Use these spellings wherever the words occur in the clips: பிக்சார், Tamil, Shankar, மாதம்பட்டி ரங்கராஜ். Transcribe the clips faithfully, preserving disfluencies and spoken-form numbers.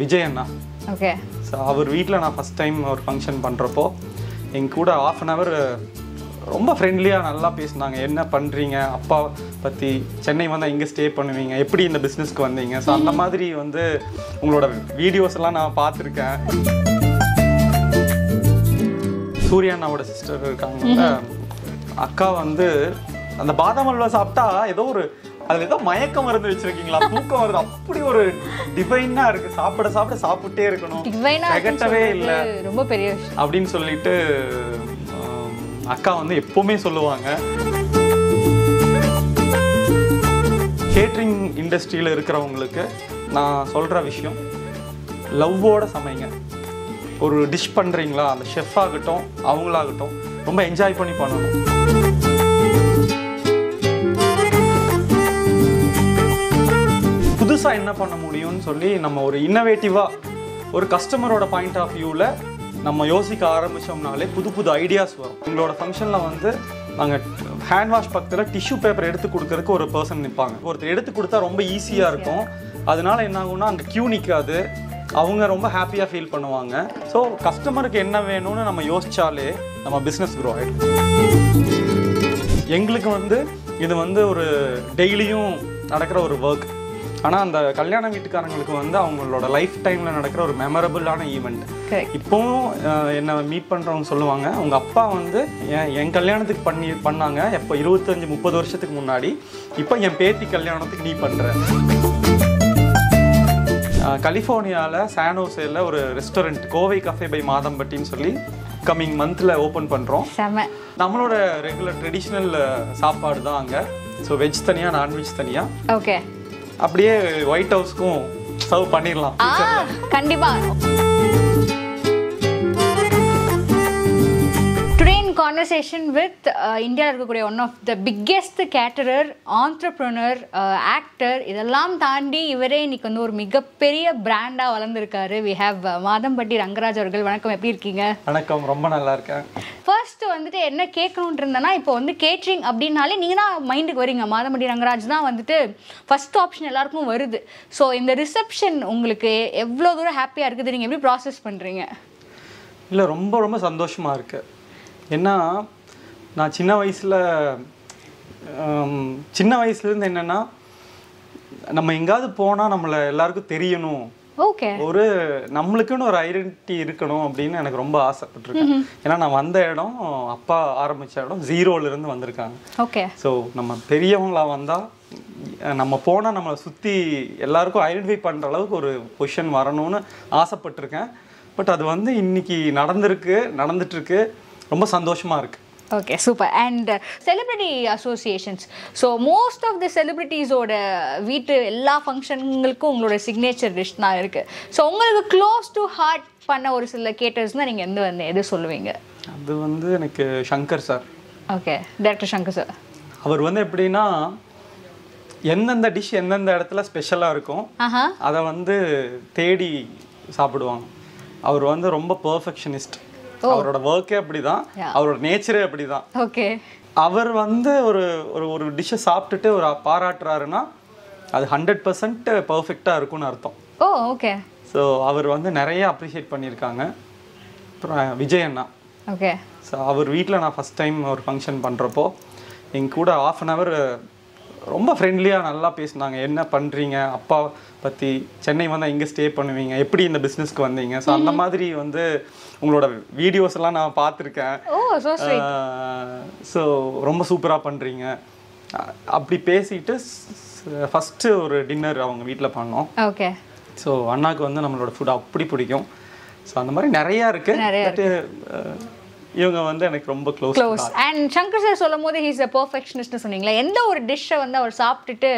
Vijay Anna. Okay. So our weekla na first time our function pandrappo enguda half an hour romba friendly ah nalla pesnaanga enna pandringa appa patti chennai vanda inga stay பண்ணுவீங்க எப்படி இந்த business ku vandinga so அந்த மாதிரி வந்து உங்களோட videos எல்லாம் நான் பாத்துர்க்கேன் சூர்யானாவோட sister இருக்காங்க அக்கா வந்து அந்த பாதாம் அல்வா சாப்பிட்டா ஏதோ ஒரு அதுல ஏதோ மயக்கம் மருந்து வெச்சிருக்கீங்களா தூக்கம் வருது அப்படி ஒரு டிவைனா இருக்கு சாப்பிட சாப்பிட சாப்பிட்டே இருக்கணும் கெட்டவே இல்ல ரொம்ப பெரிய விஷயம் அப்படினு சொல்லிட்டு அக்கா வந்து எப்பவுமே சொல்லுவாங்க கேட்டரிங் இண்டஸ்ட்ரியில இருக்குறவங்களுக்கு நான் சொல்ற விஷயம் லவ்வோட சமைங்க ஒரு டிஷ் பண்றீங்களா அந்த செஃப் ஆகட்டும் அவங்களாகட்டும் ரொம்ப என்ஜாய் பண்ணி பண்ணணும் புதுசா என்ன பண்ண முடியும்னு சொல்லி நம்ம ஒரு இன்னோவேட்டிவா ஒரு கஸ்டமரோட பாயிண்ட் ஆஃப் வியூல நம்ம யோசிக்க ஆரம்பிச்சோம்னாலே புது புது ஐடியாஸ் வரும். எங்களோட ஃபங்க்ஷன்ல வந்து நாங்க ஹேண்ட் வாஷ் பக்கத்துல டிஷ்யூ பேப்பர் எடுத்து கொடுக்கிறதுக்கு ஒரு पर्सन நிப்பாங்க. ஒருத்தர் எடுத்து கொடுத்தா ரொம்ப ஈஸியா இருக்கும். அதனால என்ன ஆகும்னா அந்த கியூ நிக்காது. அவங்க ரொம்ப ஹாப்பியா ஃபீல் பண்ணுவாங்க. சோ கஸ்டமருக்கு என்ன வேணும்னு நம்ம யோசிச்சாலே நம்ம பிசினஸ் grow ஆகும். எங்களுக்கு வந்து இது வந்து ஒரு டெய்லியும் நடக்கிற ஒரு வர்க் ஆனா அந்த கல்யாண வீட்டுக்காரங்களுக்கு வந்து அவங்களோட லைஃப் டைம்ல நடக்கிற ஒரு மெமரபிளான ஈவென்ட் இப்போ என்ன மீட் பண்றவங்க சொல்லுவாங்க அவங்க அப்பா வந்து என் கல்யாணத்துக்கு பண்ணி பண்ணாங்க இப்போ இருபத்தி ஐந்து முப்பது வருஷத்துக்கு முன்னாடி இப்போ என் பேத்தி கல்யாணத்துக்கு நீ பண்ற கலிஃபோர்னியால சானோசேல ஒரு ரெஸ்டாரன்ட் கோவை கஃபே பை மாதம்பட்டின்னு சொல்லி கமிங் மந்த்ல ஓபன் பண்றோம் நம்மளோட ரெகுலர் ட்ரெடிஷனல் சாப்பாடு தான் அங்க சோ வெஜ் தனியா நான்வெஜ் தனியா ஓகே அப்படியே ஒயிட் ஹவுஸ்க்கும் சர்வ் பண்ணிரலாம் கண்டிப்பா டுடே இன் கான்வர்சேஷன் வித் இந்தியால இருக்கக்கூடிய one of the biggest caterer entrepreneur actor இதெல்லாம் தாண்டி இவரே இன்னைக்கு வந்து ஒரு மிகப்பெரிய பிராண்டா வளர்ந்திருக்காரு we have மாதம்பட்டி ரங்கராஜ் அவர்கள் வணக்கம் எப்படி இருக்கீங்க வணக்கம் ரொம்ப நல்லா இருக்கேன் ஃபர்ஸ்ட் வந்துட்டு என்ன கேட்கணும்னு இருந்தேன்னா இப்போ வந்து கேட்ரிங் அப்படின்னாலே நீங்கள் தான் மைண்டுக்கு வரீங்க மாதம்பட்டி ரங்கராஜ் தான் வந்துட்டு ஃபர்ஸ்ட் ஆப்ஷன் எல்லாருக்கும் வருது ஸோ இந்த ரிசப்ஷன் உங்களுக்கு எவ்வளோ தூரம் ஹாப்பியாக இருக்குது நீங்கள் எப்படி ப்ராசஸ் பண்ணுறீங்க இல்லை ரொம்ப ரொம்ப சந்தோஷமாக இருக்குது ஏன்னா நான் சின்ன வயசில் சின்ன வயசுலேருந்து என்னென்னா நம்ம எங்காவது போனால் நம்மளை எல்லாருக்கும் தெரியணும் ஓகே ஒரு நம்மளுக்குன்னு ஒரு ஐடென்டிட்டி இருக்கணும் அப்படின்னு எனக்கு ரொம்ப ஆசைப்பட்டிருக்கேன் ஏன்னா நான் வந்த இடம் அப்பா ஆரம்பித்த இடம் ஜீரோலேருந்து வந்திருக்காங்க ஓகே ஸோ நம்ம பெரியவங்களா வந்தால் நம்ம போனால் நம்மளை சுற்றி எல்லாருக்கும் ஐடென்டிஃபை பண்ணுற அளவுக்கு ஒரு பொசிஷன் வரணும்னு ஆசைப்பட்டிருக்கேன் பட் அது வந்து இன்னைக்கு நடந்திருக்கு நடந்துட்டுருக்கு ரொம்ப சந்தோஷமாக இருக்குது Okay, super. And uh, celebrity associations. So most of the celebrities oda veetu ella function ungalku ungala signature dish na irukku. So ungalku close to heart panna oru sila caterers na neenga endu vanna edu soluveenga. Adu vandu enakku Shankar sir. Okay, director Shankar sir. Avar vandu epdina endanda dish endanda edathila special ah irukum. Aha. Adha vandu thedi saapiduvaanga. Avar vandu romba perfectionist. அவரோட வர்க்கே அப்படிதான் அவரோட நேச்சரே அப்படிதான் okay அவர் வந்து ஒரு ஒரு dish சாப்பிட்டுட்டு ஒரு பாராட்டுறாருன்னா அது ஹண்ட்ரட் பர்சன்ட் பர்ஃபெக்டா இருக்கும்னு அர்த்தம் ஓ ஓகே ஸோ அவர் வந்து நிறைய அப்ரிஷியேட் பண்ணியிருக்காங்க அப்புறம் விஜய் அண்ணா ஓகே ஸோ அவர் வீட்டில் நான் ஃபர்ஸ்ட் டைம் ஒரு ஃபங்க்ஷன் பண்ணுறப்போ எங்கள் கூட ஆஃப் அன் ஹவர் ரொம்ப ஃப்ரெண்ட்லியாக நல்லா பேசினாங்க என்ன பண்ணுறீங்க அப்பா பற்றி சென்னை வந்தால் எங்கே ஸ்டே பண்ணுவீங்க எப்படி இந்த பிஸ்னஸ்க்கு வந்தீங்க ஸோ அந்த மாதிரி வந்து உங்களோட வீடியோஸ் எல்லாம் நான் பார்த்துருக்கேன் ஸோ ரொம்ப சூப்பராக பண்ணுறீங்க அப்படி பேசிட்டு ஃபஸ்ட்டு ஒரு டின்னர் அவங்க வீட்டில் பண்ணோம் ஓகே ஸோ அண்ணாவுக்கு வந்து நம்மளோட ஃபுட் அப்படி பிடிக்கும் ஸோ அந்த மாதிரி நிறையா இருக்குது இவங்க வந்து எனக்கு ரொம்ப close close and Shankar sir சொல்லும்போது ஹி இஸ் a perfectionist னு சொன்னீங்களா எந்த ஒரு டிஷ்ஷை வந்து அவர் சாப்பிட்டுட்டு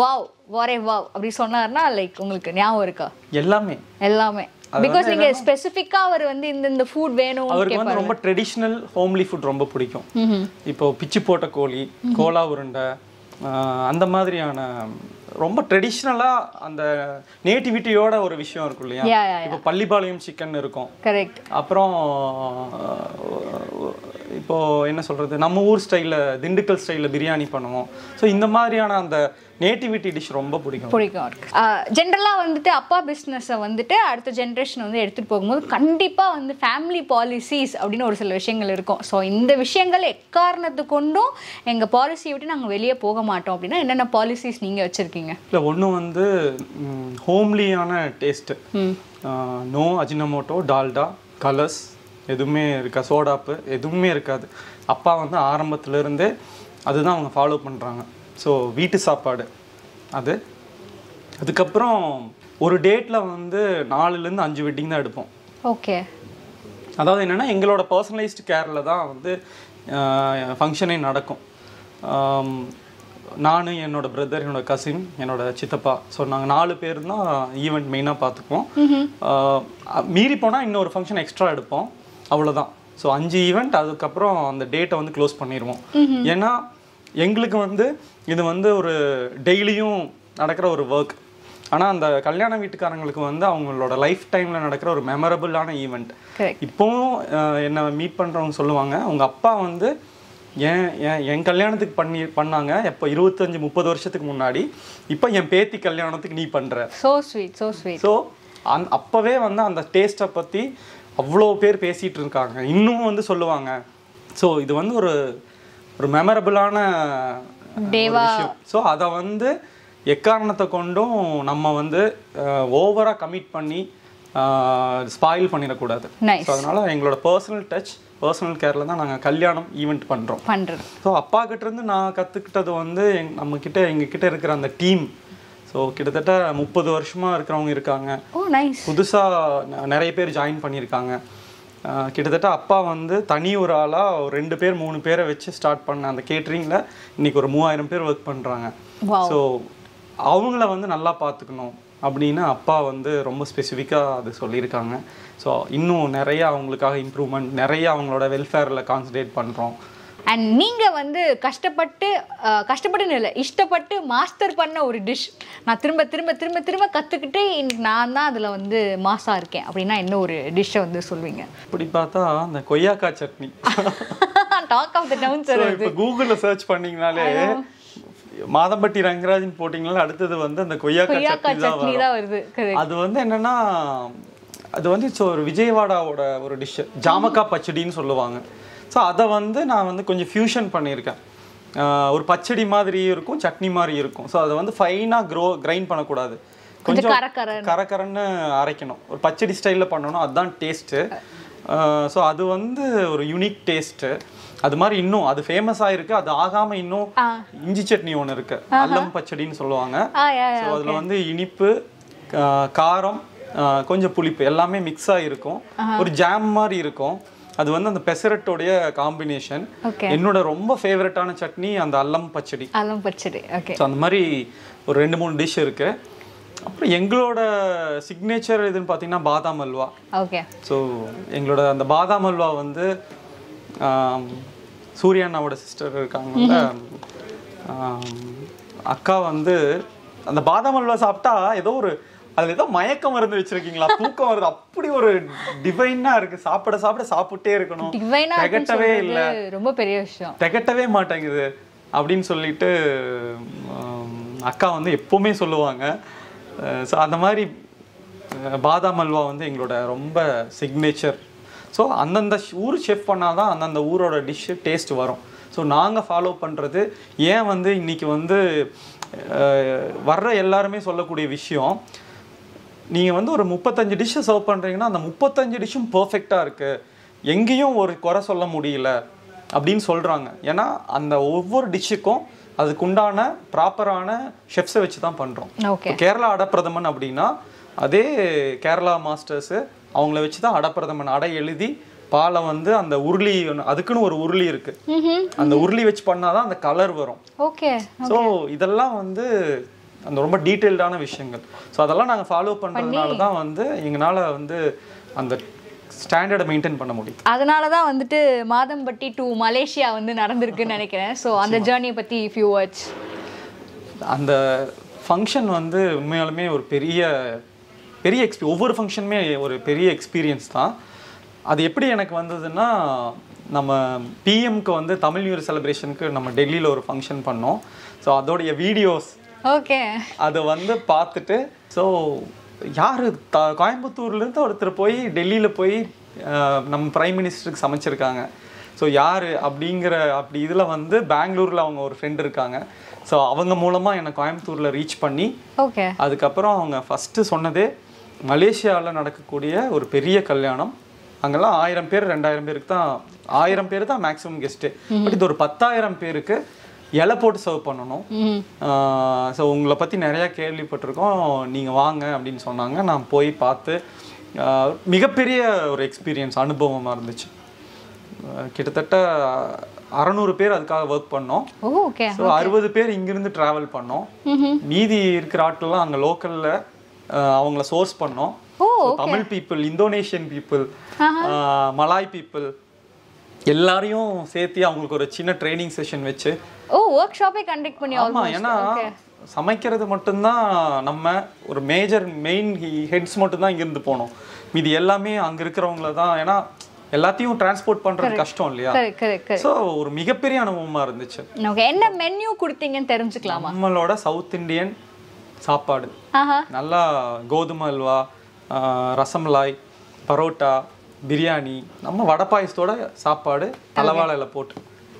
வாவ் வாரே வாவ் அப்படி சொன்னார்னா லைக் உங்களுக்கு ஞாபகம் இருக்கா எல்லாமே எல்லாமே பிகாஸ் நீங்க ஸ்பெசிஃபிக்கா அவர் வந்து இந்த இந்த ஃபுட் வேணும் அவருக்கு வந்து ரொம்ப ட்ரெடிஷனல் ஹோம்லி ஃபுட் ரொம்ப பிடிக்கும் இப்போ பிச்சி போட்ட கோழி கோலா உருண்டை அந்த மாதிரியான ரொம்ப ட்ரெடிஷனலா அந்த நேட்டிவிட்டியோட ஒரு விஷயம் இருக்கும் இல்லையா இப்போ பள்ளிபாளையம் சிக்கன் இருக்கும் கரெக்ட் அப்புறம் இப்போ என்ன சொல்றது நம்ம ஊர் ஸ்டைல்ல திண்டுக்கல் ஸ்டைல்ல பிரியாணி பண்ணுவோம் சோ இந்த மாதிரியான அந்த நேட்டிவிட்டி டிஷ் ரொம்ப பிடிக்கும் பிடிக்கும் ஜெனரலா வந்துட்டு அப்பா பிசினஸை வந்துட்டு அடுத்த ஜெனரேஷன் வந்து எடுத்துட்டு போகும்போது கண்டிப்பா வந்து ஃபேமிலி பாலிசிஸ் அப்படின ஒரு சில விஷயங்கள் இருக்கும் சோ இந்த விஷயங்கள் எக்காரணத்து கொண்டும் எங்க பாலிசியை விட்டு நாங்க வெளிய போக மாட்டோம் அப்படினா என்னென்ன பாலிசிஸ் நீங்க வச்சிருக்கீங்க இல்ல ஒண்ணு வந்து ஹோம்லியான taste no Ajinomoto Dalda colours எதுமே இருக்க சோடாப்பு எதுமே இருக்காது அப்பா வந்து ஆரம்பத்துல இருந்து அதுதான் அவங்க ஃபாலோ பண்றாங்க சோ வீட்டு சாப்பாடு அது அதுக்கு அப்புறம் ஒரு டேட்ல வந்து நாலுல இருந்து அஞ்சு வெட்டிங் தான் எடுப்போம் ஓகே அதாவது என்னன்னா எங்களோட பர்சனலைஸ்ட் கேர்ல தான் வந்து ஃபங்க்ஷனே நடக்கும் நான் என்னோட பிரதர் என்னோட கசின் என்னோட சித்தப்பா சோ நாங்க நாலு பேர் தான் ஈவென்ட் மெயினா பாத்துப்போம் மீறி போனா இன்னொரு ஃபங்க்ஷன் எக்ஸ்ட்ரா எடுப்போம் அவ்வளவுதான் சோ அஞ்சு ஈவென்ட் அதுக்கு அப்புறம் அந்த டேட்டை வந்து க்ளோஸ் பண்ணிடுவோம் ஏன்னா எங்களுக்கு வந்து இது வந்து ஒரு டெய்லியும் நடக்கிற ஒரு வர்க் ஆனா அந்த கல்யாண வீட்டுக்காரங்களுக்கு வந்து அவங்களோட லைஃப் டைம்ல நடக்கிற ஒரு மெமரபிளான ஈவென்ட் இப்போவும் என்ன மீட் பண்றவங்க சொல்லுவாங்க அவங்க அப்பா வந்து ஏன் என் கல்யாணத்துக்கு பண்ணி பண்ணாங்க இப்போ இருபத்தஞ்சு முப்பது வருஷத்துக்கு முன்னாடி இப்போ என் பேத்தி கல்யாணத்துக்கு நீ பண்ற so sweet so sweet so அப்பவே வந்து அந்த டேஸ்ட்டை பற்றி அவ்வளோ பேர் பேசிட்டு இருக்காங்க இன்னும் வந்து சொல்லுவாங்க ஸோ இது வந்து ஒரு ஒரு மெமரபிளான விஷயம் ஸோ அதை வந்து எக்காரணத்தை கொண்டும் நம்ம வந்து ஓவராக கமிட் பண்ணி ஸ்பாயில் பண்ணிடக்கூடாது ஸோ அதனால எங்களோட பர்சனல் டச் பர்சனல் கேர்ல தான் நாங்கள் கல்யாணம் ஈவெண்ட் பண்ணுறோம் பண்ணுறோம் ஸோ அப்பா கிட்டேருந்து நான் கற்றுக்கிட்டது வந்து எங் நம்மக்கிட்ட எங்ககிட்ட இருக்கிற அந்த டீம் ஸோ கிட்டத்தட்ட முப்பது வருஷமாக இருக்கிறவங்க இருக்காங்க புதுசாக நிறைய பேர் ஜாயின் பண்ணியிருக்காங்க கிட்டத்தட்ட அப்பா வந்து தனி ஒரு ஆளாக ஒரு ரெண்டு பேர் மூணு பேரை வச்சு ஸ்டார்ட் பண்ண அந்த கேட்ரிங்கில் இன்னைக்கு ஒரு மூவாயிரம் பேர் ஒர்க் பண்ணுறாங்க ஸோ அவங்கள வந்து நல்லா பார்த்துக்கணும் அப்படின்னா அப்பா வந்து ரொம்ப ஸ்பெசிஃபிக்காக அது சொல்லியிருக்காங்க ஸோ இன்னும் நிறையா அவங்களுக்காக இம்ப்ரூவ்மெண்ட் நிறையா அவங்களோட வெல்ஃபேரில் கான்சன்ட்ரேட் பண்ணுறோம் அண்ட் நீங்கள் வந்து கஷ்டப்பட்டு கஷ்டப்பட்டுன்னு இல்லை இஷ்டப்பட்டு மாஸ்டர் பண்ண ஒரு டிஷ் நான் திரும்ப திரும்ப திரும்ப திரும்ப கற்றுக்கிட்டு இன்னைக்கு நான் தான் அதில் வந்து மாஸாக இருக்கேன் அப்படின்னா என்ன ஒரு டிஷ்ஷை வந்து சொல்லுவீங்க இப்படி பார்த்தா அந்த கொய்யாக்கா chutney talk of the town sir இப்போ கூகுளில் சர்ச் பண்ணிங்கனாலே மாதம்பட்டி ரங்கராஜன் போட்டிங்கனால அடுத்தது வந்து அந்த கொய்யாக்கா சட்னி தான் வருது அது வந்து என்னன்னா அது வந்து ஒரு விஜயவாடாவோட ஒரு டிஷ் ஜாமக்காய் பச்சடின்னு சொல்லுவாங்க ஸோ அதை வந்து நான் வந்து கொஞ்சம் ஃபியூஷன் பண்ணியிருக்கேன் ஒரு பச்சடி மாதிரி இருக்கும் சட்னி மாதிரி இருக்கும் ஸோ அதை வந்து ஃபைனாக க்ரோ கிரைண்ட் பண்ணக்கூடாது கொஞ்சம் கரக்கரன்னு அரைக்கணும் ஒரு பச்சடி ஸ்டைலில் பண்ணணும் அதுதான் டேஸ்ட்டு ஸோ அது வந்து ஒரு யூனிக் டேஸ்ட்டு அது மாதிரி இன்னும் அது ஃபேமஸ் ஆயிருக்கு அது ஆகாம இன்னும் இஞ்சி சட்னி ஒன்று இருக்கு அல்லம் பச்சடின்னு சொல்லுவாங்க ஸோ அதில் வந்து இனிப்பு காரம் கொஞ்சம் புளிப்பு எல்லாமே மிக்ஸ் ஆகிருக்கும் ஒரு ஜாம் மாதிரி இருக்கும் அது வந்து அந்த பெசரட்டோடைய காம்பினேஷன் என்னோட ரொம்ப ஃபேவரட்டான சட்னி அந்த அல்லம் பச்சடி அல்லம் பச்சடி ஓகே ஸோ அந்த மாதிரி ஒரு ரெண்டு மூணு டிஷ் இருக்கு அப்புறம் எங்களோட சிக்னேச்சர் இதுன்னு பார்த்தீங்கன்னா பாதா மல்வா ஓகே ஸோ எங்களோட அந்த பாதா மல்வா வந்து சூர்யாண்ணாவோட சிஸ்டர் இருக்காங்கல்ல அக்கா வந்து அந்த பாதாம் அல்வா சாப்பிட்டா ஏதோ ஒரு அதில் ஏதோ மயக்கம் மருந்து வச்சிருக்கீங்களா தூக்கம் வருது அப்படி ஒரு டிவைனா இருக்கு சாப்பிட சாப்பிட சாப்பிட்டே இருக்கணும் திகட்டவே இல்லை ரொம்ப பெரிய விஷயம் திகட்டவே மாட்டேங்குது அப்படின்னு சொல்லிட்டு அக்கா வந்து எப்பவுமே சொல்லுவாங்க ஸோ அந்த மாதிரி பாதாம் அல்வா வந்து எங்களோட ரொம்ப சிக்னேச்சர் ஸோ அந்தந்த ஊர் செஃப் பண்ணால் தான் அந்தந்த ஊரோட டிஷ்ஷு டேஸ்ட் வரும் ஸோ நாங்கள் ஃபாலோ பண்ணுறது ஏன் வந்து இன்றைக்கி வந்து வர்ற எல்லாருமே சொல்லக்கூடிய விஷயம் நீங்கள் வந்து ஒரு முப்பத்தஞ்சு டிஷ்ஷை சர்வ் பண்ணுறீங்கன்னா அந்த முப்பத்தஞ்சு டிஷ்ஷும் பர்ஃபெக்டாக இருக்குது எங்கேயும் ஒரு குறை சொல்ல முடியல அப்படின்னு சொல்கிறாங்க ஏன்னா அந்த ஒவ்வொரு டிஷ்ஷுக்கும் அதுக்குண்டான ப்ராப்பரான ஷெஃப்ஸை வச்சு தான் பண்ணுறோம் கேரளா அடப்பிரதமன் அப்படின்னா அதே கேரளா மாஸ்டர்ஸு அவங்கள வச்சுதான் அடப்பிரதமன் அடை எழுதி பாலை வந்து அந்த உருளி அதுக்குன்னு ஒரு உருளி இருக்கு அந்த உருளி வச்சு பண்ணாதான் அந்த கலர் வரும் ஓகே சோ இதெல்லாம் வந்து அந்த ரொம்ப டீடைல்டான விஷயங்கள் சோ அதெல்லாம் நாங்க ஃபாலோ பண்றதுனால தான் வந்து எங்கனால வந்து அந்த ஸ்டாண்டர்ட் மெயின்டைன் பண்ண முடியும் அதனால தான் வந்துட்டு மாதம்பட்டி டு மலேசியா வந்து நடந்துருக்குன்னு நினைக்கிறேன் சோ அந்த ஜர்னியை பத்தி ஃபியூ வாட்ச் அந்த ஃபங்க்ஷன் வந்து உண்மையாலுமே ஒரு பெரிய பெரிய எக்ஸ்பீ ஒவ்வொரு ஃபங்க்ஷனுமே ஒரு பெரிய எக்ஸ்பீரியன்ஸ் தான் அது எப்படி எனக்கு வந்ததுன்னா நம்ம பிஎம்க்கு வந்து தமிழ் நியூ செலிப்ரேஷனுக்கு நம்ம டெல்லியில ஒரு ஃபங்க்ஷன் பண்ணோம். சோ அதோட வீடியோஸ் ஓகே அது வந்து பார்த்துட்டு சோ யாரு கோயம்புத்தூர்ல இருந்து ஒருத்தர் போய் டெல்லியில போய் நம்ம பிரைம் மினிஸ்டருக்கு சமைச்சிருக்காங்க. சோ யாரு அப்படிங்கற அப்படி இதுல வந்து பெங்களூர்ல அவங்க ஒரு ஃப்ரெண்ட் இருக்காங்க. சோ அவங்க மூலமா என்ன கோயம்புத்தூர்ல ரீச் பண்ணி ஓகே அதுக்கு அப்புறம் அவங்க ஃபர்ஸ்ட் சொன்னதே மலேசியால நடக்கக்கூடிய ஒரு பெரிய கல்யாணம். அங்கெல்லாம் ஆயிரம் பேர் ரெண்டாயிரம் பேருக்கு தான் ஆயிரம் பேர் தான் மேக்ஸிமம் கெஸ்ட். பட் இது ஒரு பத்தாயிரம் பேருக்கு இலை போட்டு சர்வ் பண்ணணும். ஸோ உங்களை பற்றி நிறையா கேள்விப்பட்டிருக்கோம், நீங்கள் வாங்க அப்படின்னு சொன்னாங்க. நான் போய் பார்த்து மிகப்பெரிய ஒரு எக்ஸ்பீரியன்ஸ் அனுபவமாக இருந்துச்சு. கிட்டத்தட்ட அறநூறு பேர் அதுக்காக ஒர்க் பண்ணோம். ஸோ அறுபது பேர் இங்கிருந்து ட்ராவல் பண்ணோம். மீதி இருக்கிற ஆட்கள்லாம் அங்கே லோக்கலில் அவங்கள சோர்ஸ் பண்ணோம். Tamil people, Indonesian people, Malay people எல்லாரையும் சேர்த்து அவங்களுக்கு ஒரு சின்ன ட்ரைனிங் செஷன் வச்சு ஓ வொர்க் ஷாப்பே கண்டக்ட் பண்ணி ஆல்மோஸ்ட். ஏன்னா சமைக்கிறது மட்டும் தான் நம்ம ஒரு மேஜர் மெயின் ஹெட்ஸ் மட்டும் தான் இங்க இருந்து போனோம். மீதி எல்லாமே அங்க இருக்கிறவங்கள தான். ஏன்னா எல்லாத்தையும் டிரான்ஸ்போர்ட் பண்றது கஷ்டம் இல்லையா? சோ ஒரு மிகப்பெரிய அனுபவமா இருந்துச்சு. ஓகே, என்ன மெனு கொடுத்தீங்கன்னு தெரிஞ்சுக்கலாமா? நம்மளோட சவுத் இந்தியன் சாப்பாடு நல்லா கோதுமை அல்வா, ரசமலாய், பரோட்டா, பிரியாணி, நம்ம வடை பாயசத்தோட சாப்பாடு தலவாழையில போட்டு.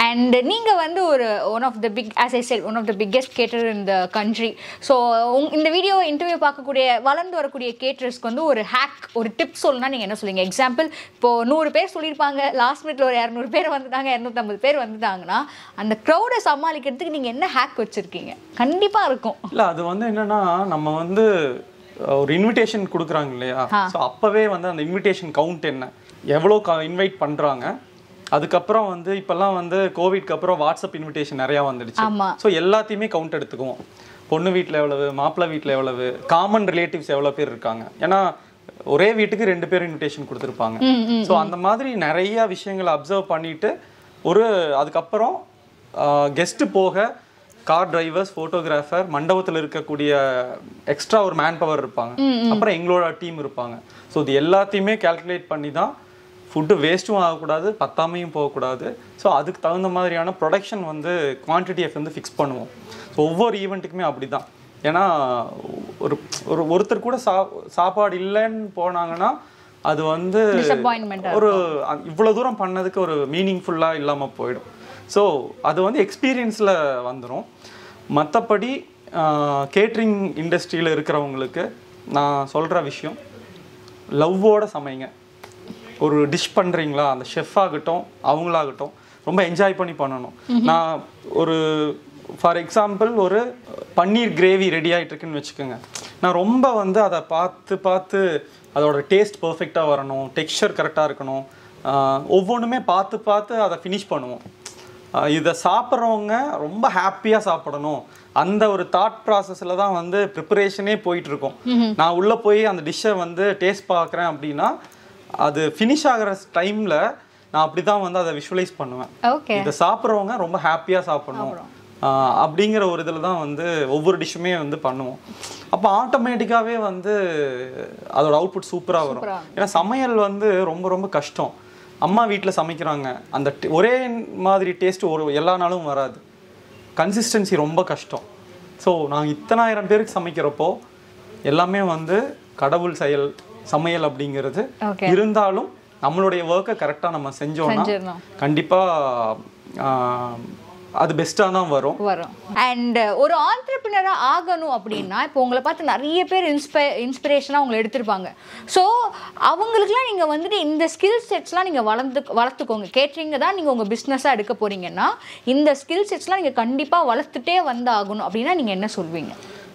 அண்ட் நீங்கள் வந்து ஒரு one of the big as I said one of the biggest cater in the country. So இந்த வீடியோ இன்டர்வியூ பார்க்கக்கூடிய வளர்ந்து வரக்கூடிய கேட்டர்ஸ்க்கு வந்து ஒரு ஹேக், ஒரு டிப் சொல்லணும்னா நீங்கள் என்ன சொல்லுவீங்க? எக்ஸாம்பிள் இப்போது நூறு பேர் சொல்லியிருப்பாங்க, லாஸ்ட் மினிட்ல ஒரு இரநூறு பேர் வந்துட்டாங்க, இரநூத்தம்பது பேர் வந்துட்டாங்கன்னா அந்த க்ரௌடை சமாளிக்கிறதுக்கு நீங்கள் என்ன ஹேக் வச்சுருக்கீங்க? கண்டிப்பாக இருக்கும் இல்லை? அது வந்து என்னென்னா நம்ம வந்து ஒரு இன்விடேஷன் கொடுக்குறாங்க இல்லையா? ஸோ அப்போவே வந்து அந்த இன்விடேஷன் கவுண்ட் என்ன, எவ்வளோ க இன்வைட் பண்ணுறாங்க. அதுக்கப்புறம் வந்து இப்போல்லாம் வந்து கோவிட்க்கு அப்புறம் வாட்ஸ்அப் இன்விடேஷன் நிறையா வந்துடுச்சு. ஸோ எல்லாத்தையுமே கவுண்ட் எடுத்துக்குவோம். பொண்ணு வீட்டில் எவ்வளவு, மாப்பிள்ளை வீட்டில் எவ்வளவு, காமன் ரிலேட்டிவ்ஸ் எவ்வளோ பேர் இருக்காங்க. ஏன்னா ஒரே வீட்டுக்கு ரெண்டு பேர் இன்விடேஷன் கொடுத்துருப்பாங்க. ஸோ அந்த மாதிரி நிறையா விஷயங்களை அப்சர்வ் பண்ணிட்டு ஒரு அதுக்கப்புறம் கெஸ்ட்டு போக கார் டிரைவர்ஸ், ஃபோட்டோகிராஃபர், மண்டபத்தில் இருக்கக்கூடிய எக்ஸ்ட்ரா ஒரு மேன் பவர் இருப்பாங்க, அப்புறம் எங்களோட டீம் இருப்பாங்க. ஸோ இது எல்லாத்தையுமே கால்குலேட் பண்ணி தான் ஃபுட்டு வேஸ்ட்டும் ஆகக்கூடாது, பத்தாமையும் போகக்கூடாது. ஸோ அதுக்கு தகுந்த மாதிரியான ப்ரொடக்ஷன் வந்து குவான்டிட்டியை வந்து ஃபிக்ஸ் பண்ணுவோம். ஸோ ஒவ்வொரு ஈவெண்ட்டுக்குமே அப்படி தான். ஏன்னா ஒரு ஒரு ஒருத்தர் கூட சா சாப்பாடு இல்லைன்னு போனாங்கன்னா அது வந்து ஒரு இவ்வளோ தூரம் பண்ணதுக்கு ஒரு மீனிங்ஃபுல்லாக இல்லாமல் போயிடும். ஸோ அது வந்து எக்ஸ்பீரியன்ஸில் வந்துடும். மற்றபடி கேட்ரிங் இண்டஸ்ட்ரியில் இருக்கிறவங்களுக்கு நான் சொல்கிற விஷயம், லவ்வோட சமைங்க. ஒரு டிஷ் பண்ணுறீங்களா, அந்த ஷெஃப் ஆகட்டும் அவங்களாகட்டும் ரொம்ப என்ஜாய் பண்ணி பண்ணணும். நான் ஒரு ஃபார் எக்ஸாம்பிள் ஒரு பன்னீர் கிரேவி ரெடி ஆகிட்டுருக்குன்னு வச்சுக்கோங்க. நான் ரொம்ப வந்து அதை பார்த்து பார்த்து அதோட டேஸ்ட் பர்ஃபெக்டாக வரணும், டெக்ஸ்சர் கரெக்டாக இருக்கணும், ஒவ்வொன்றுமே பார்த்து பார்த்து அதை ஃபினிஷ் பண்ணுவோம். இதை சாப்பிட்றவங்க ரொம்ப ஹாப்பியாக சாப்பிடணும் அந்த ஒரு தாட் ப்ராசஸில் தான் வந்து ப்ரிப்பரேஷனே போயிட்டுருக்கோம். நான் உள்ளே போய் அந்த டிஷ்ஷை வந்து டேஸ்ட் பார்க்குறேன் அப்படின்னா அது ஃபினிஷ் ஆகிற டைமில் நான் அப்படி தான் வந்து அதை விஷுவலைஸ் பண்ணுவேன். இதை சாப்பிட்றவங்க ரொம்ப ஹாப்பியாக சாப்பிடணும் அப்படிங்கிற ஒரு இதில் தான் வந்து ஒவ்வொரு டிஷ்ஷுமே வந்து பண்ணுவோம். அப்போ ஆட்டோமேட்டிக்காகவே வந்து அதோட அவுட்புட் சூப்பராக வரும். ஏன்னா சமையல் வந்து ரொம்ப ரொம்ப கஷ்டம். அம்மா வீட்டில் சமைக்கிறாங்க, அந்த ஒரே மாதிரி டேஸ்ட் ஒரு எல்லா நாளும் வராது. கன்சிஸ்டன்சி ரொம்ப கஷ்டம். ஸோ நாங்கள் இத்தனாயிரம் பேருக்கு சமைக்கிறப்போ எல்லாமே வந்து கடவுள் செயல் சமையல் அப்படிங்கிறது இருந்தாலும் நம்மளுடைய ஒர்க்கை கரெக்டாக நம்ம செஞ்சோம்னா கண்டிப்பாக அது பெஸ்ட்டாக தான் வரும் வரும் அண்ட் ஒரு ஆண்டர்பிரினராக ஆகணும் அப்படின்னா இப்போ உங்களை பார்த்து நிறைய பேர் இன்ஸ்பை இன்ஸ்பிரேஷனாக அவங்களை எடுத்திருப்பாங்க. ஸோ அவங்களுக்குலாம் நீங்கள் வந்துட்டு இந்த ஸ்கில் செட்ஸ்லாம் நீங்கள் வளர்ந்து வளர்த்துக்கோங்க. கேட்ரிங்கை தான் நீங்கள் உங்கள் பிஸ்னஸாக எடுக்க போகிறீங்கன்னா இந்த ஸ்கில் செட்ஸ்லாம் நீங்கள் கண்டிப்பாக வளர்த்துட்டே வந்து ஆகணும் அப்படின்னா நீங்கள் என்ன சொல்வீங்க?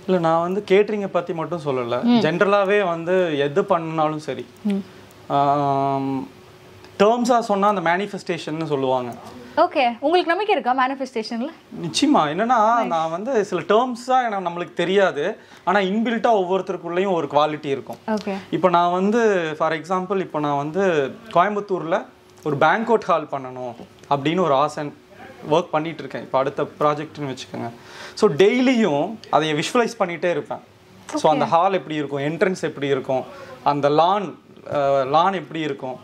இல்லை, நான் வந்து கேட்ரிங்கை பற்றி மட்டும் சொல்லலை, ஜென்ரலாகவே வந்து எது பண்ணினாலும் சரி டேர்ம்ஸாக சொன்னால் அந்த மேனிஃபெஸ்டேஷன் சொல்லுவாங்க. ஓகே, உங்களுக்கு நம்பிக்கை இருக்கா மேனிஃபெஸ்டேஷனில்? நிச்சயமா. என்னன்னா நான் வந்து சில டேர்ம்ஸாக எனக்கு நம்மளுக்கு தெரியாது, ஆனால் இன்பில்ட்டாக ஒவ்வொருத்தருக்குள்ளேயும் ஒரு குவாலிட்டி இருக்கும். ஓகே, இப்போ நான் வந்து ஃபார் எக்ஸாம்பிள் இப்போ நான் வந்து கோயம்புத்தூரில் ஒரு பேங்க்வெட் ஹால் பண்ணணும் அப்படின்னு ஒரு ஆசை ஒர்க் பண்ணிகிட்டு இருக்கேன். இப்போ அடுத்த ப்ராஜெக்ட்னு வச்சுக்கோங்க. ஸோ டெய்லியும் அதை விஷுவலைஸ் பண்ணிகிட்டே இருப்பேன். ஸோ அந்த ஹால் எப்படி இருக்கும், என்ட்ரன்ஸ் எப்படி இருக்கும், அந்த லான் லான் எப்படி இருக்கும்,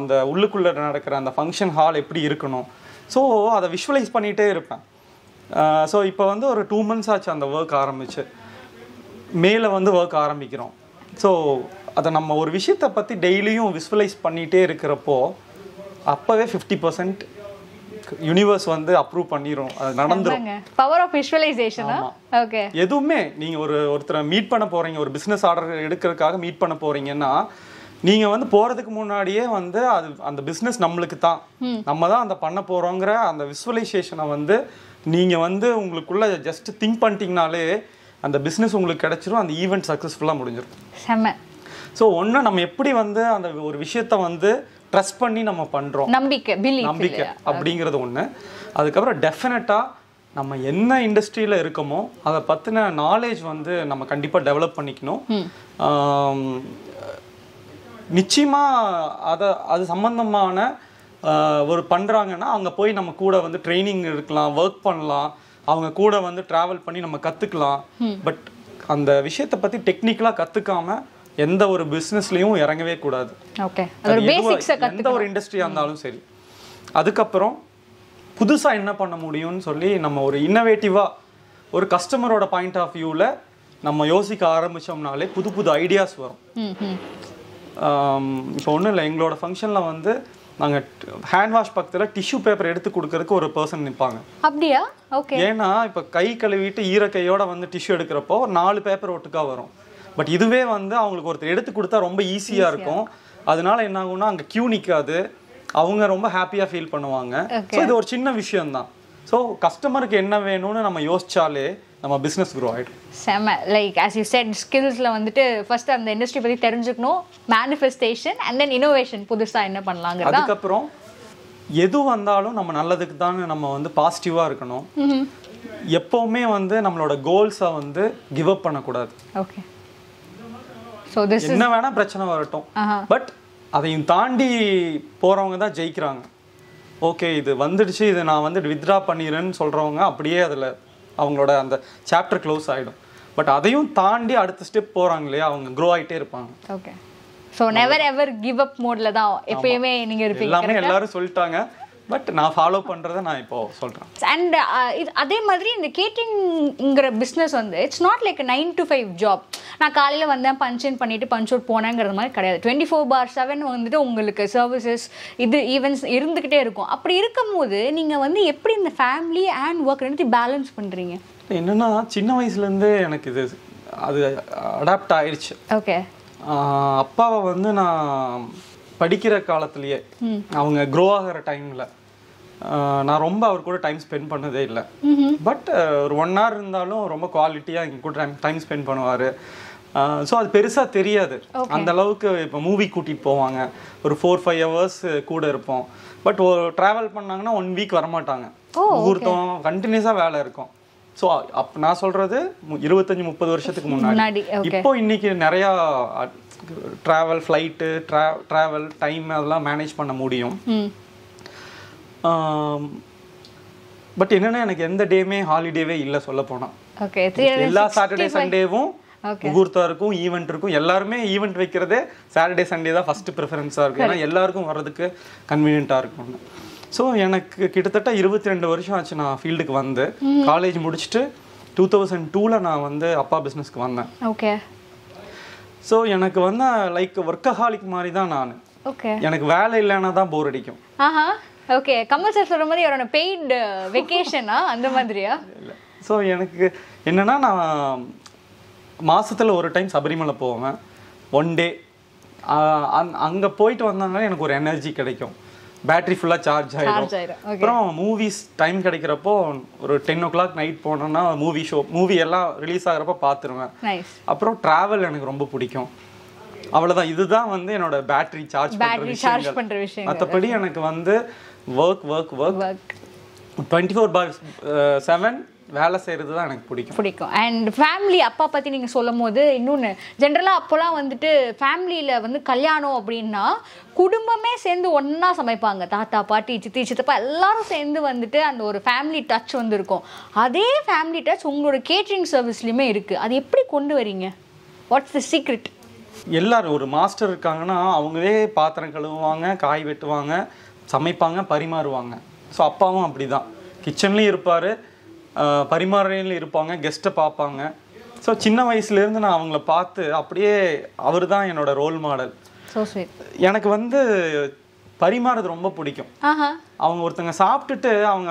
அந்த உள்ளுக்குள்ள நடக்கிற அந்த ஃபங்க்ஷன் ஹால் எப்படி இருக்கணும் சோ அத visualize பண்ணிட்டே இருப்பேன் சோ இப்போ வந்து ஒரு two months ஆச்சு அந்த வர்க் ஆரம்பிச்சு மேல வந்து வர்க் ஆரம்பிக்கிறோம் சோ அத நம்ம ஒரு விஷயத்தை பத்தி டெய்லியும் visualize பண்ணிட்டே இருக்கறப்போ அப்பவே fifty percent யூனிவர்ஸ் வந்து அப்ரூவ் பண்ணிரும் அது நடந்துரும் பவர் ஆஃப் விஷுவலைசேஷனா ஓகே எதுமே நீங்க ஒரு ஒருத்தர மீட் பண்ண போறீங்க ஒரு பிசினஸ் ஆர்டர் எடுக்கிறதுக்காக மீட் பண்ண போறீங்கன்னா நீங்க வந்து போறதுக்கு முன்னாடியே வந்து அது அந்த பிசினஸ் நமக்கு தான் நம்ம தான் அந்த பண்ண போறோம்ங்கற அந்த விஷுவலைசேஷனை வந்து நீங்க வந்து உங்களுக்குள்ள ஜஸ்ட் திங்க் பண்ணிட்டீங்கனாலே அந்த பிசினஸ் உங்களுக்கு கிடைச்சிரும் அந்த ஈவென்ட் சக்சஸ்ஃபுல்லா முடிஞ்சிரும் செம சோ ஒண்ணு நம்ம எப்படி வந்து அந்த ஒரு விஷயத்தை வந்து ட்ரஸ்ட் பண்ணி நம்ம பண்றோம் நம்பிக்கை பிலீஃப் நம்பிக்கை அப்படிங்கிறது ஒண்ணு அதுக்கு அப்புறம் டெஃபினட்டா நம்ம என்ன இண்டஸ்ட்ரியில இருக்கமோ அத பத்தின knowledge வந்து நம்ம கண்டிப்பா டெவலப் பண்ணிக்கணும் நிச்சயமா அத அது சம்பந்தமான ஒரு பண்றாங்கன்னா அங்க போய் நம்ம கூட வந்து ட்ரெய்னிங் எடுக்கலாம் வர்க் பண்ணலாம் அவங்க கூட வந்து டிராவல் பண்ணி நம்ம கத்துக்கலாம் பட் அந்த விஷயத்தை பத்தி டெக்னிக்கலா கத்துக்காம எந்த ஒரு பிசினஸ்லயும் இறங்கவே கூடாது ஓகே அது பேசிக்ஸ கத்துக்க எந்த ஒரு இண்டஸ்ட்ரியா இருந்தாலும் சரி அதுக்கு அப்புறம் புதுசா என்ன பண்ண முடியும்னு சொல்லி நம்ம ஒரு இன்னோவேட்டிவா ஒரு கஸ்டமரோட பாயிண்ட் ஆஃப் வியூல நம்ம யோசிக்க ஆரம்பிச்சோம்னாலே புது புது ஐடியாஸ் வரும் இப்போ ஒன்றும் இல்லை எங்களோட ஃபங்க்ஷனில் வந்து நாங்கள் ஹேண்ட் வாஷ் பக்கத்தில் டிஷ்யூ பேப்பர் எடுத்து கொடுக்கறதுக்கு ஒரு பர்சன் நிற்பாங்க அப்படியா ஓகே ஏன்னா இப்போ கை கழுவிட்டு ஈர கையோட வந்து டிஷ்யூ எடுக்கிறப்போ ஒரு நாலு பேப்பர் ஒட்டுக்கா வரும் பட் இதுவே வந்து அவங்களுக்கு ஒருத்தர் எடுத்து கொடுத்தா ரொம்ப ஈஸியாக இருக்கும் அதனால என்ன ஆகும்னா அங்கே கியூ நிற்காது அவங்க ரொம்ப ஹாப்பியாக ஃபீல் பண்ணுவாங்க ஸோ இது ஒரு சின்ன விஷயம்தான் ஸோ கஸ்டமருக்கு என்ன வேணும்னு நம்ம யோசிச்சாலே நம்ம பிசினஸ் grow ஆயிடும் செம லைக் as you said skillsல வந்துட்டு first அந்த industry பத்தி தெரிஞ்சுக்கணும் manifestation and then innovation புதுசா என்ன பண்ணலாம்ங்கறத அதுக்கு அப்புறம் எது வந்தாலும் நம்ம நல்லதுக்கு தான் நம்ம வந்து பாசிட்டிவா இருக்கணும் எப்பவுமே வந்து நம்மளோட கோல்ஸை வந்து give up பண்ண கூடாது ஓகே சோ this என்ன வேணா பிரச்சனை வரட்டும் பட் அதையும் தாண்டி போறவங்க தான் ஜெயிக்கறாங்க ஓகே இது வந்துடுச்சு இது நான் வந்து withdraw பண்ணிரேன்னு சொல்றவங்க அப்படியே அதல அவங்களோட அந்த சாப்டர் க்ளோஸ் ஆயிடும் பட் அதையும் தாண்டி அடுத்த ஸ்டெப் போறாங்களே அவங்க grow ஆயிட்டே இருப்பாங்க okay so never ever give up மோட்ல தான் எப்பவுமே நீங்க இருப்பீங்க எல்லாமே எல்லாரும் சொல்லிட்டாங்க பட் நான் ஃபாலோ பண்றத நான் இப்போ சொல்றேன் அண்ட் அதே மாதிரி இந்த கேட்டிங்ங்கற பிசினஸ் வந்து it's not like nine to five job நான் காலையில வந்தேன் பஞ்ச் இன் பண்ணிட்டு பஞ்ச் அவுட் போனேங்கறது மாதிரி கிடையாது twenty-four by seven வந்துட்டு உங்களுக்கு சர்வீசஸ் இது ஈவென்ட்ஸ் இருந்துகிட்டே இருக்கும் அப்படி இருக்கும்போது நீங்க வந்து எப்படி இந்த ஃபேமிலி அண்ட் வர்க் ரெண்டு பேலன்ஸ் பண்றீங்க என்னன்னா சின்ன வயசுல இருந்து எனக்கு இது அது அடாப்ட் ஆயிருச்சு ஓகே அப்பாவை வந்து நான் படிக்கிற காலத்துலயே அவங்க grow ஆகிற டைம்ல நான் ரொம்ப அவர் கூட டைம் ஸ்பெண்ட் பண்ணதே இல்லை பட் ஒரு ஒன் ஹவர் இருந்தாலும் ரொம்ப குவாலிட்டியாக எங்க கூட டைம் ஸ்பெண்ட் பண்ணுவார் ஸோ அது பெருசாக தெரியாது அந்த அளவுக்கு இப்போ மூவி கூட்டிகிட்டு போவாங்க ஒரு ஃபோர் ஃபைவ் ஹவர்ஸ் கூட இருப்போம் பட் ட்ராவல் பண்ணாங்கன்னா ஒன் வீக் வரமாட்டாங்க முகூர்த்தம் கண்டினியூஸாக வேலை இருக்கும் ஸோ அப் நான் சொல்றது இருபத்தஞ்சு முப்பது வருஷத்துக்கு முன்னாடி இப்போ இன்னைக்கு நிறையா ட்ராவல் ஃப்ளைட்டு ட்ரா ட்ராவல் டைம் அதெல்லாம் மேனேஜ் பண்ண முடியும் பட் என்னன்னா எனக்கு எந்த டேமே ஹாலிடேவே இல்லை சொல்ல போனால் ஓகே எல்லா சாட்டர்டே சண்டேவும் முகூர்த்தம் இருக்கும் ஈவெண்ட் இருக்கும் எல்லாருமே ஈவெண்ட் வைக்கிறதே சாட்டர்டே சண்டே தான் ஃபர்ஸ்ட் ப்ரிஃபரன்ஸாக இருக்கும் ஏன்னா எல்லாருக்கும் வர்றதுக்கு கன்வீனியன்ட்டாக இருக்கும்னு ஸோ எனக்கு கிட்டத்தட்ட இருபத்தி ரெண்டு வருஷம் ஆச்சு நான் ஃபீல்டுக்கு வந்து காலேஜ் முடிச்சுட்டு டூ தௌசண்ட் டூவில் நான் வந்து அப்பா பிஸ்னஸ்க்கு வந்தேன் ஓகே ஸோ எனக்கு வந்து லைக் ஒர்க்கஹாலிக் மாதிரி தான் நான் ஓகே எனக்கு வேலை இல்லைன்னா தான் போர் அடிக்கும் ஆஹா ஓகே கமல் சார் சொல்ற மாதிரி ஒரு பெய்ட் வெகேஷனா அந்த மாதிரியா இல்லை ஸோ எனக்கு என்னன்னா நான் மாசத்துல ஒரு டைம் சபரிமலை போவேன் ஒன் டே அங்கே போயிட்டு வந்தாங்கன்னா எனக்கு ஒரு எனர்ஜி கிடைக்கும் பேட்டரி ஃபுல்லாக சார்ஜ் ஆகிடும் அப்புறம் மூவிஸ் டைம் கிடைக்கிறப்போ ஒரு டென் ஓ கிளாக் நைட் போனோன்னா மூவி ஷோ மூவி எல்லாம் ரிலீஸ் ஆகிறப்ப பார்த்துருவேன் அப்புறம் ட்ராவல் எனக்கு ரொம்ப பிடிக்கும் அவ்வளோதான் இதுதான் வந்து என்னோட பேட்டரி சார்ஜ் சார்ஜ் பண்ணுற விஷயம் மற்றபடி எனக்கு வந்து work work work twenty four by seven வேலை செய்கிறது தான் எனக்கு பிடிக்கும் பிடிக்கும் அண்ட் ஃபேமிலி அப்பா பற்றி நீங்கள் சொல்லும் போது இன்னொன்று ஜென்ரலாக அப்போலாம் வந்துட்டு ஃபேமிலியில் வந்து கல்யாணம் அப்படின்னா குடும்பமே சேர்ந்து ஒன்றா சமைப்பாங்க தாத்தா பாட்டி சித்தி சித்தப்பா எல்லாரும் சேர்ந்து வந்துட்டு அந்த ஒரு ஃபேமிலி டச் வந்து இருக்கும் அதே ஃபேமிலி டச் உங்களோட கேட்ரிங் சர்வீஸ்லையுமே இருக்குது அது எப்படி கொண்டு வரீங்க வாட்ஸ் தி சீக்ரெட் எல்லாரும் ஒரு மாஸ்டர் இருக்காங்கன்னா அவங்களே பாத்திரம் கழுவுவாங்க, காய் வெட்டுவாங்க, சமைப்பாங்க, பரிமாறுவாங்க. ஸோ அப்பாவும் அப்படி தான், கிச்சன்லேயும் இருப்பார், பரிமாறையிலும் இருப்பாங்க, கெஸ்ட்டை பார்ப்பாங்க. ஸோ சின்ன வயசுலேருந்து நான் அவங்கள பார்த்து அப்படியே அவர் தான் என்னோட ரோல் மாடல். எனக்கு வந்து பரிமாறது ரொம்ப பிடிக்கும். அவங்க ஒருத்தங்க சாப்பிட்டுட்டு அவங்க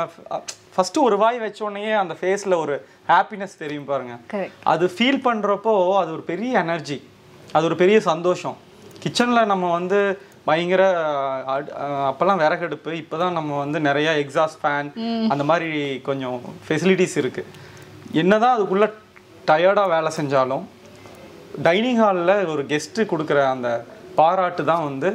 ஃபஸ்ட்டு ஒரு வாய் வச்சோடனே அந்த ஃபேஸில் ஒரு ஹாப்பினஸ் தெரியும் பாருங்கள். அது ஃபீல் பண்ணுறப்போ அது ஒரு பெரிய எனர்ஜி, அது ஒரு பெரிய சந்தோஷம். கிச்சனில் நம்ம வந்து பயங்கர அப்போல்லாம் விறகடுப்பு, இப்போ தான் நம்ம வந்து நிறையா எக்ஸாஸ்ட் ஃபேன் அந்த மாதிரி கொஞ்சம் ஃபெசிலிட்டிஸ் இருக்குது. என்ன தான் அதுக்குள்ளே டயர்டாக வேலை செஞ்சாலும் டைனிங் ஹாலில் ஒரு கெஸ்ட்டு கொடுக்குற அந்த பாராட்டு தான் வந்து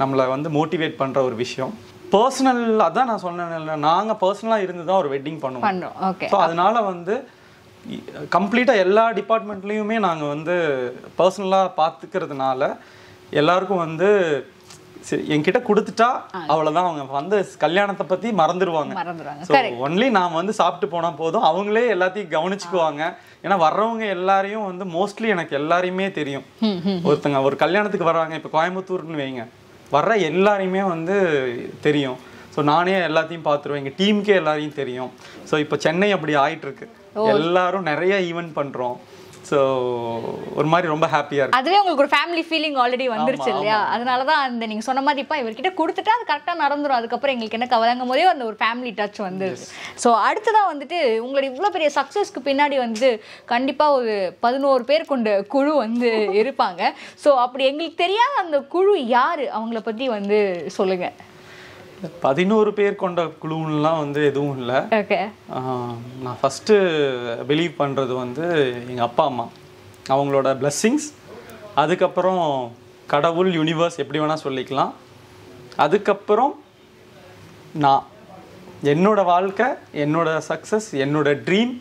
நம்மளை வந்து மோட்டிவேட் பண்ணுற ஒரு விஷயம். பர்சனல் அதான் நான் சொன்னேன், நாங்கள் பர்சனலாக இருந்து தான் ஒரு வெட்டிங் பண்ணுவோம். ஸோ அதனால வந்து கம்ப்ளீட்டாக எல்லா டிபார்ட்மெண்ட்லேயுமே நாங்கள் வந்து பர்சனலாக பார்த்துக்கிறதுனால எல்லாருக்கும் வந்து சரி என்கிட்ட கொடுத்துட்டா அவ்வளோதான், அவங்க வந்து கல்யாணத்தை பற்றி மறந்துடுவாங்க. ஸோ ஒன்லி நான் வந்து சாப்பிட்டு போனால் போதும், அவங்களே எல்லாத்தையும் கவனிச்சுக்குவாங்க. ஏன்னா வர்றவங்க எல்லாரையும் வந்து மோஸ்ட்லி எனக்கு எல்லாரையுமே தெரியும். ஒருத்தங்க ஒரு கல்யாணத்துக்கு வர்றாங்க, இப்போ கோயம்புத்தூர்னு வைங்க, வர்ற எல்லாரையுமே வந்து தெரியும். ஸோ நானே எல்லாத்தையும் பார்த்துருவேன், எங்கள் டீமுக்கே எல்லாரையும் தெரியும். ஸோ இப்போ சென்னை அப்படி ஆகிட்டுருக்கு, எல்லாரும் நிறைய ஈவெண்ட் பண்ணுறோம். ஸோ ஒரு மாதிரி ரொம்ப ஹாப்பியாக இருக்குது. அதுவே உங்களுக்கு ஒரு ஃபேமிலி ஃபீலிங் ஆல்ரெடி வந்துருச்சு இல்லையா? அதனால தான் அந்த நீங்கள் சொன்ன மாதிரி இப்போ இவர்கிட்ட கொடுத்துட்டா அது கரெக்டாக நடந்துடும், அதுக்கப்புறம் எங்களுக்கு என்ன கவலங்கும் போதே அந்த ஒரு ஃபேமிலி டச் வந்துடுது. ஸோ அடுத்ததாக வந்துட்டு உங்களோட இவ்வளோ பெரிய சக்ஸஸ்க்கு பின்னாடி வந்து கண்டிப்பாக ஒரு பதினோரு பேர் கொண்ட குழு வந்து இருப்பாங்க. ஸோ அப்படி எங்களுக்கு தெரியாத அந்த குழு யார், அவங்கள பற்றி வந்து சொல்லுங்கள். பதினோரு பேர் கொண்ட குழுலாம் வந்து எதுவும் இல்லை. நான் ஃபஸ்ட்டு பிலீவ் பண்ணுறது வந்து எங்கள் அப்பா அம்மா, அவங்களோட பிளெஸ்ஸிங்ஸ், அதுக்கப்புறம் கடவுள், யூனிவர்ஸ், எப்படி வேணால் சொல்லிக்கலாம். அதுக்கப்புறம் நான், என்னோட வாழ்க்கை, என்னோட சக்ஸஸ், என்னோட ட்ரீம்,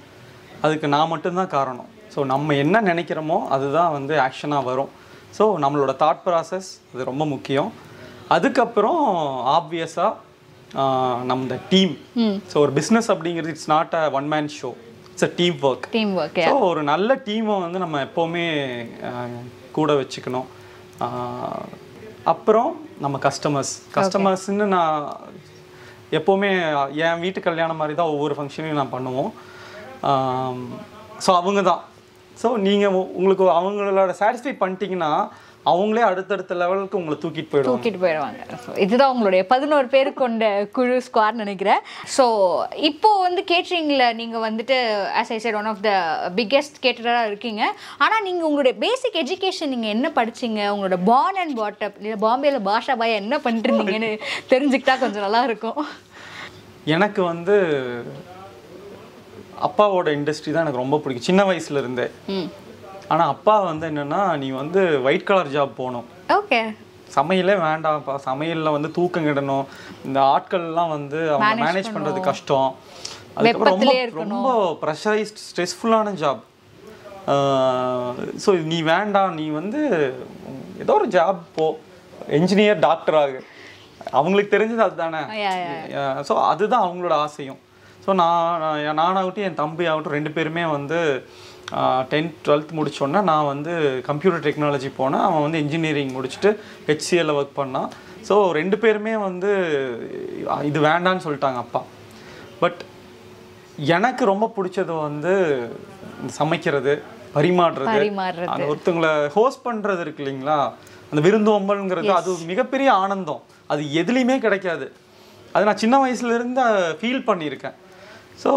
அதுக்கு நான் மட்டும்தான் காரணம். ஸோ நம்ம என்ன நினைக்கிறோமோ அதுதான் வந்து ஆக்ஷனாக வரும். ஸோ நம்மளோட தாட் ப்ராசஸ் அது ரொம்ப முக்கியம். அதுக்கப்புறம் ஆப்வியஸாக நம்ம டீம். ஸோ ஒரு பிஸ்னஸ் அப்படிங்கிறது it's not a one man show, it's a team work. Team work. So ஒரு நல்ல டீமை வந்து நம்ம எப்போவுமே கூட வச்சுக்கணும். அப்புறம் நம்ம கஸ்டமர்ஸ், கஸ்டமர்ஸ்ன்னு நான் எப்போவுமே என் வீட்டு கல்யாணம் மாதிரி தான் ஒவ்வொரு ஃபங்க்ஷனையும் நான் பண்ணுவோம். ஸோ அவங்க தான். ஸோ நீங்கள் உங்களுக்கு அவங்களோட சாட்டிஸ்ஃபை பண்ணிட்டீங்கன்னா அவங்களே அடுத்தடுத்த லெவலுக்கு உங்களை தூக்கிட்டு போயிடுவாங்க தூக்கிட்டு போயிடுவாங்க இதுதான் உங்களுடைய பதினோரு பேர் கொண்ட குழு ஸ்குவாட் நினைக்கிறேன். ஸோ இப்போது வந்து கேட்ரிங்கில் நீங்கள் வந்துட்டு as I said one of the biggest கேட்டராக இருக்கீங்க. ஆனால் நீங்கள் உங்களுடைய பேசிக் எஜுகேஷன் நீங்கள் என்ன படிச்சிங்க, உங்களோட பார்ன் அண்ட் பாட்டப் இல்லை பாம்பேயில் பாஷா பாயா என்ன பண்ணிட்டுருந்தீங்கன்னு தெரிஞ்சுக்கிட்டா கொஞ்சம் நல்லாயிருக்கும். எனக்கு வந்து அப்பாவோட இண்டஸ்ட்ரி தான் எனக்கு ரொம்ப பிடிக்கும் சின்ன வயசுலேருந்தே. ஆனால் அப்பா வந்து என்னென்னா, நீ வந்து ஒயிட் கலர் ஜாப் போகணும், ஓகே சமையலே வேண்டாம்ப்பா, சமையலில் வந்து தூக்கங்கிடணும், இந்த ஆட்கள்லாம் வந்து அவங்க மேனேஜ் பண்ணுறது கஷ்டம், அதுக்கப்புறம் ரொம்ப ரொம்ப ப்ரெஷரைஸ்ட் ஸ்ட்ரெஸ்ஃபுல்லான ஜாப். ஸோ நீ வேண்டாம், நீ வந்து ஏதோ ஒரு ஜாப் போ, என்ஜினியர், டாக்டர் ஆகு, அவங்களுக்கு தெரிஞ்சது அதுதானே. ஸோ அதுதான் அவங்களோட ஆசையும். ஸோ நான் நானாகட்டும் என் தம்பி ஆகட்டும் ரெண்டு பேருமே வந்து டென்த் டுவெல்த் முடித்தோன்னா நான் வந்து கம்ப்யூட்டர் டெக்னாலஜி போனேன், அவன் வந்து இன்ஜினியரிங் முடிச்சுட்டு ஹெச் சி எல்லில் ஒர்க் பண்ணான். ஸோ ரெண்டு பேருமே வந்து இது வேண்டான்னு சொல்லிட்டாங்க அப்பா. பட் எனக்கு ரொம்ப பிடிச்சது வந்து சமைக்கிறது, பரிமாறுறது, அந்த ஒருத்தங்களை ஹோஸ்ட் பண்ணுறது இருக்கு இல்லைங்களா, அந்த விருந்தோம்பல்ங்கிறது அது மிகப்பெரிய ஆனந்தம், அது எதுலேயுமே கிடைக்காது. அது நான் சின்ன வயசுலேருந்து ஃபீல் பண்ணியிருக்கேன். ஸோ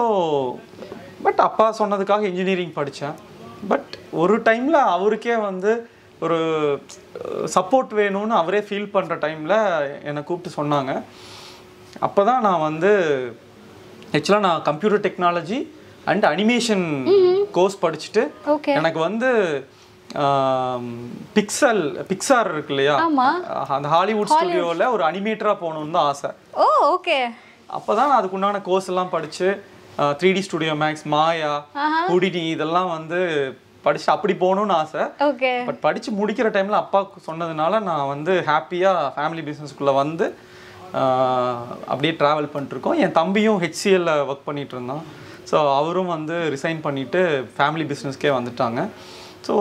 பட் அப்பா சொன்னதுக்காக இன்ஜினியரிங் படித்தேன். பட் ஒரு டைமில் அவருக்கே வந்து ஒரு சப்போர்ட் வேணும்னு அவரே ஃபீல் பண்ணுற டைமில் என்னை கூப்பிட்டு சொன்னாங்க. அப்போ தான் நான் வந்து ஆக்சுவலாக நான் computer technology and animation course படிச்சுட்டு எனக்கு வந்து பிக்சல் பிக்சார் இருக்கு இல்லையா, அந்த ஹாலிவுட் ஸ்டுடியோவில் ஒரு அனிமேட்டராக போகணுன்னு தான் ஆசை. ஓகே அப்போ தான் நான் அதுக்குண்டான கோர்ஸ் எல்லாம் படித்து three D studio max, Maya, Houdini இதெல்லாம் வந்து படிச்சு அப்படி போகணும்னு ஆசை. பட் படிச்சு முடிக்கிற டைம்ல அப்பா சொன்னதுனால நான் வந்து ஹாப்பியா ஃபேமிலி பிஸ்னஸ்க்குள்ள வந்து அப்படியே டிராவல் பண்ணிட்டு இருக்கோம். என் தம்பியும் ஹெச் சி எல்லில் ஒர்க் பண்ணிட்டு இருந்தான். ஸோ அவரும் வந்து ரிசைன் பண்ணிட்டு ஃபேமிலி பிஸ்னஸ்க்கே வந்துட்டாங்க. ஸோ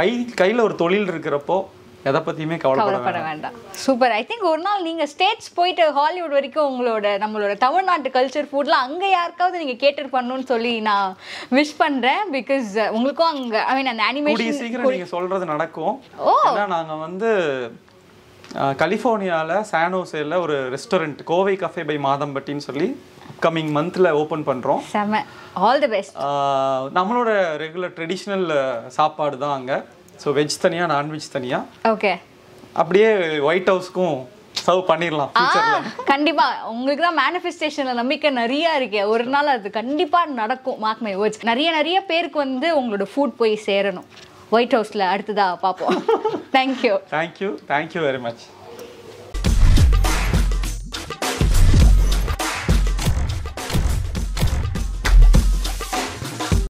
கை கையில ஒரு தொழில் இருக்கறப்போ எதை பத்தியுமே கவலைப்பட வேண்டாம். சூப்பர். ஐ திங்க் ஒரு நாள் நீங்க ஸ்டேட்ஸ் போயிட்டு ஹாலிவுட் வரைக்கும் உங்களோட நம்மளோட தமிழ்நாட்டு கல்ச்சர் ஃபுட்லாம் அங்க யாருக்காவது நீங்க கேட்டர் பண்ணணும்னு சொல்லி நான் விஷ் பண்றேன். பிகாஸ் உங்களுக்கும் அங்க ஐ மீன் அந்த அனிமேஷன் சீக்கிரம் நீங்க சொல்றது நடக்கும். ஏன்னா நாங்க வந்து கலிஃபோர்னியால சான் ஹோசேல ஒரு ரெஸ்டாரண்ட் கோவை கஃபே பை மாதம்பட்டின்னு சொல்லி கமிங் மந்த்ல ஓபன் பண்றோம். செம. All the best. நம்மளோட ரெகுலர் ட்ரெடிஷனல் சாப்பாடு தான் அங்க. சோ வெஜ் தனியா நான்வெஜ் தனியா. ஓகே. அப்படியே ஒயிட் ஹவுஸ்க்கும் சர்வ் பண்ணிரலாம் ஃபியூச்சர்ல. கண்டிப்பா உங்களுக்கு தான் manifestationல நம்பிக்கை நிறைய இருக்கு. ஒரு நாள் அது கண்டிப்பா நடக்கும். Mark my words. நிறைய நிறைய பேருக்கு வந்து உங்களோட ஃபுட் போய் சேரணும். White House la adutha paapom. Thank you. Thank you. Thank you very much.